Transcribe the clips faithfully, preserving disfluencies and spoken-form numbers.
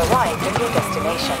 Arrived at your destination.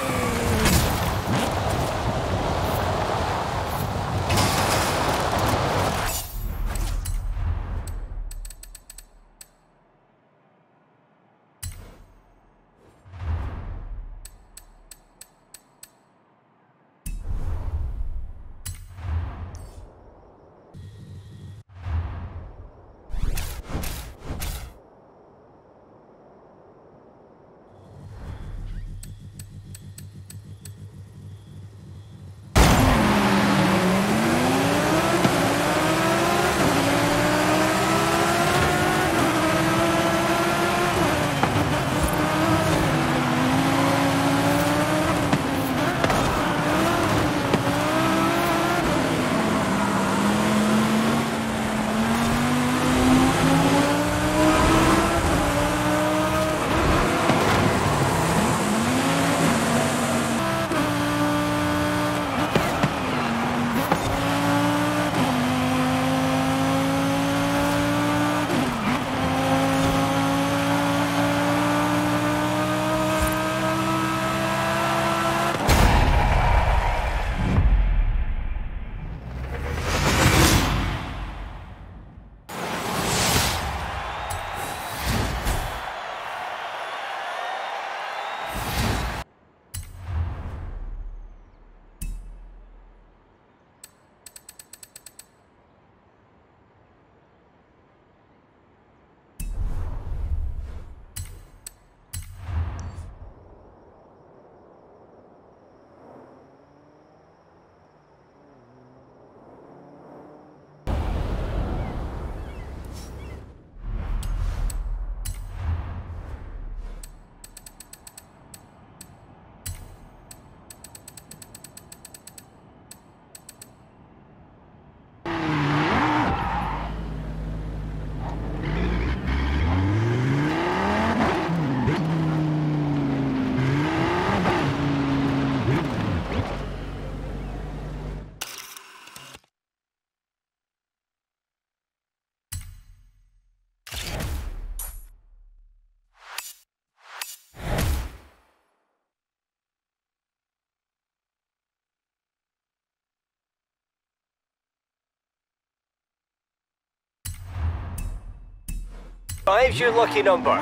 Five's your lucky number,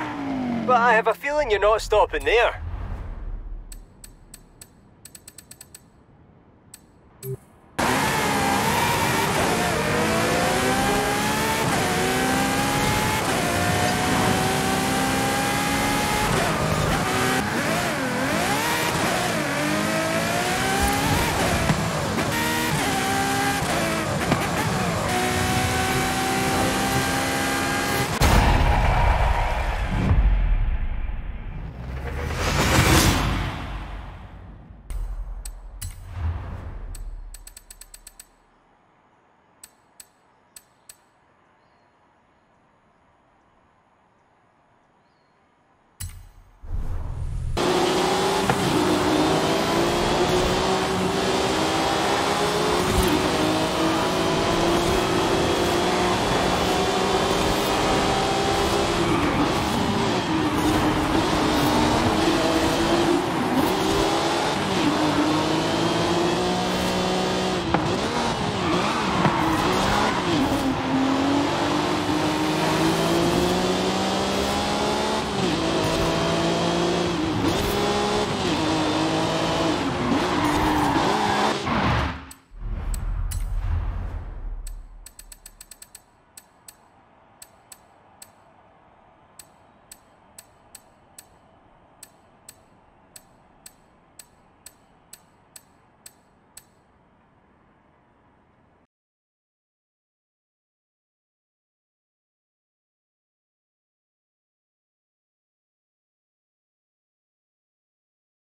but I have a feeling you're not stopping there.